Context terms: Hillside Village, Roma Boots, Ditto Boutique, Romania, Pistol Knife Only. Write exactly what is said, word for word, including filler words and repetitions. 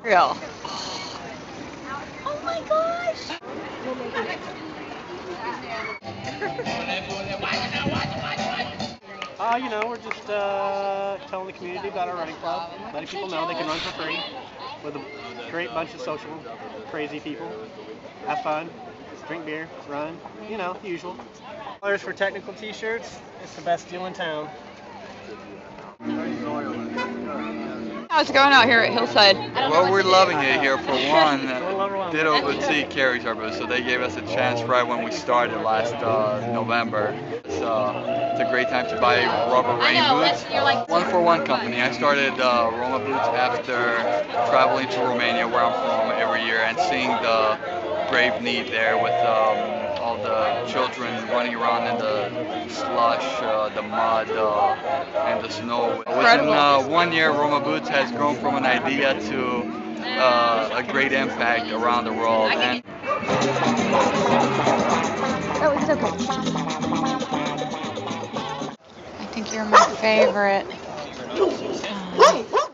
Real. Oh my gosh! Uh, you know, we're just uh, telling the community about our running club, letting people know they can run for free with a great bunch of social, crazy people. Have fun, drink beer, run, you know, the usual. Colors for technical t-shirts, it's the best deal in town. How's it going out here at Hillside? Well, we're loving it here. For one, Ditto Boutique carries our booth, so they gave us a chance right when we started last uh, November. So it's a great time to buy rubber rain boots. One for one company. I started uh, Roma Boots after traveling to Romania, where I'm from, every year, and seeing the grave need there with um, all the children running around in the slush, uh, the mud, uh, and the snow. Within uh, one year, Roma Boots has grown from an idea to uh, a great impact around the world. And oh, it's okay. I think you're my favorite. Um,